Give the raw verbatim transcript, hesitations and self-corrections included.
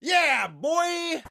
Yeah, boy!